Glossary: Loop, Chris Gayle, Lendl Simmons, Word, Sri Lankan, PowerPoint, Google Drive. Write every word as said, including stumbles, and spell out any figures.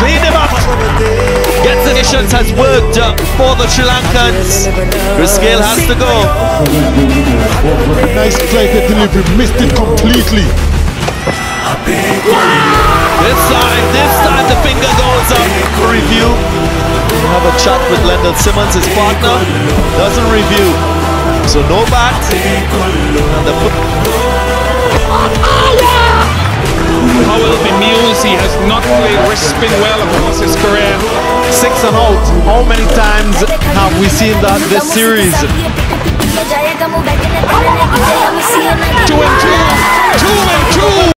Clean him up. Get the conditions has worked up for the Sri Lankans. Chris Gayle has to go. Nice play, the delivery, missed it completely. This time, this time the finger goes up for review. Have a chat with Lendl Simmons, his partner. Doesn't review. So no bat. And the Powell bemused, he has not played wrist spin well across his career. Six and out. How many times have we seen that this series? Two and two! Two and two!